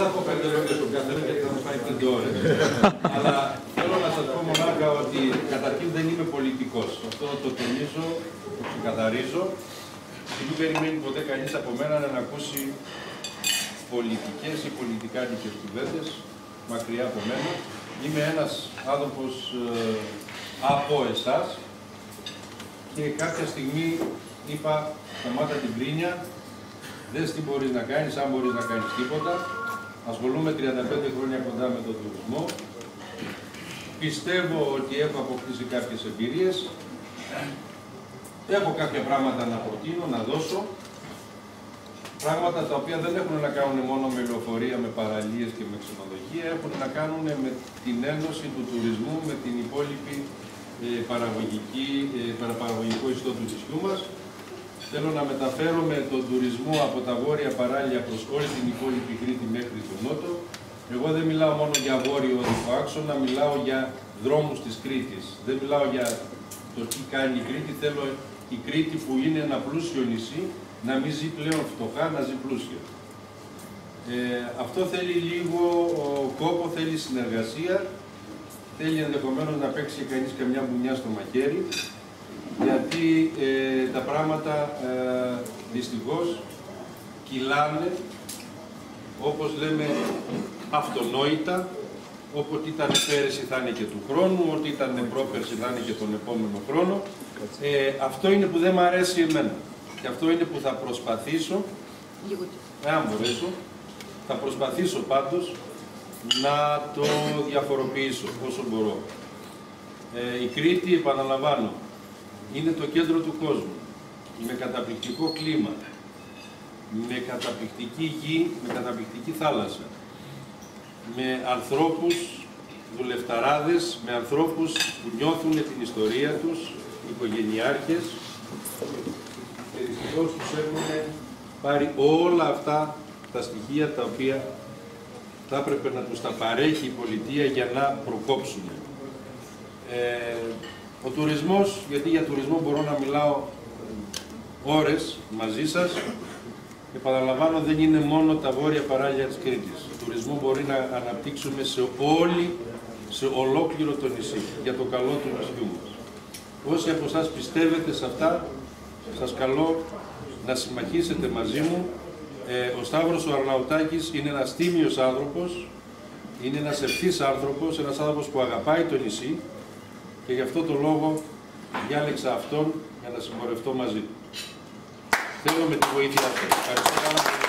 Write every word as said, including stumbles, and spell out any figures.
θα πω πέντε λόγια στον καθένα γιατί θα μου πάει πέντε ώρες. Αλλά θέλω να σας πω μονάχα ότι καταρχήν δεν είμαι πολιτικός. Αυτό το τονίζω, το ξεκαθαρίζω. Και μην περιμένει ποτέ κανείς από μένα να ακούσει πολιτικές ή πολιτικάνικες κουβέντες μακριά από μένα. Είμαι ένας άνθρωπος ε, από εσάς και κάποια στιγμή είπα σταμάτα την κρίνια. Δες τι μπορείς να κάνεις, αν μπορείς να κάνεις τίποτα. Ασχολούμαι τριάντα πέντε χρόνια κοντά με τον τουρισμό. Πιστεύω ότι έχω αποκτήσει κάποιες εμπειρίες. Έχω κάποια πράγματα να προτείνω, να δώσω. Πράγματα τα οποία δεν έχουν να κάνουν μόνο με λεωφορεία, με παραλίες και με ξενοδοχεία. Έχουν να κάνουν με την ένωση του τουρισμού, με την υπόλοιπη ε, παραγωγική, ε, παραπαραγωγικό ιστό του νησιού μας. Θέλω να μεταφέρουμε τον τουρισμό από τα βόρεια παράλια προς όλη την υπόλοιπη Κρήτη μέχρι τον νότο. Εγώ δεν μιλάω μόνο για βόρειο οδικό άξονα, μιλάω για δρόμους της Κρήτης. Δεν μιλάω για το τι κάνει η Κρήτη. Θέλω η Κρήτη που είναι ένα πλούσιο νησί να μην ζει πλέον φτωχά, να ζει πλούσια. Ε, αυτό θέλει λίγο κόπο, θέλει συνεργασία. Θέλει ενδεχομένως να παίξει κανείς καμιά μπουνιά στο μαχαίρι. Γιατί ε, τα πράγματα ε, δυστυχώς κυλάνε, όπως λέμε, αυτονόητα, όποτε ήταν πέρυσι θα είναι και του χρόνου, ό,τι ήταν πρόπερσι θα είναι και τον επόμενο χρόνο. Ε, αυτό είναι που δεν μου αρέσει εμένα. Και αυτό είναι που θα προσπαθήσω, εάν μπορέσω, θα προσπαθήσω πάντως να το διαφοροποιήσω όσο μπορώ. Ε, η Κρήτη, επαναλαμβάνω, είναι το κέντρο του κόσμου, με καταπληκτικό κλίμα, με καταπληκτική γη, με καταπληκτική θάλασσα, με ανθρώπους δουλευταράδες, με ανθρώπους που νιώθουν την ιστορία τους, οικογενειάρχες, και δυστυχώς τους έχουν πάρει όλα αυτά τα στοιχεία τα οποία θα έπρεπε να τους τα παρέχει η πολιτεία για να προκόψουν. Ε, Ο τουρισμός, γιατί για τουρισμό μπορώ να μιλάω ώρες μαζί σας, επαναλαμβάνω δεν είναι μόνο τα βόρεια παράλια της Κρήτης. Ο τουρισμός μπορεί να αναπτύξουμε σε όλη, σε ολόκληρο το νησί, για το καλό του νησιού μας. Όσοι από εσάς πιστεύετε σε αυτά, σας καλώ να συμμαχίσετε μαζί μου. Ε, ο Σταύρος ο Αρλαουτάκης είναι ένας τίμιος άνθρωπος, είναι ένας ευθύς άνθρωπος, ένας άνθρωπος που αγαπάει το νησί, και γι' αυτό το λόγο διάλεξα αυτόν για να συμπορευτώ μαζί του. Θέλω με τη βοήθεια αυτή. Ευχαριστώ.